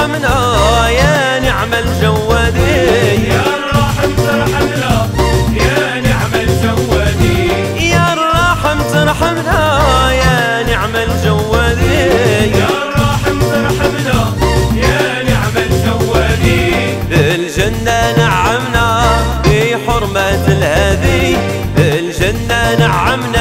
ارحمنا يا نعم الجوادي، يا الراحم ترحمنا يا نعم الجوادي، يا الراحم ترحمنا يا نعم الجوادي، يا الراحم ترحمنا يا نعم الجوادي. بالجنة نعمنا بحرمة الهدي، بالجنة نعمنا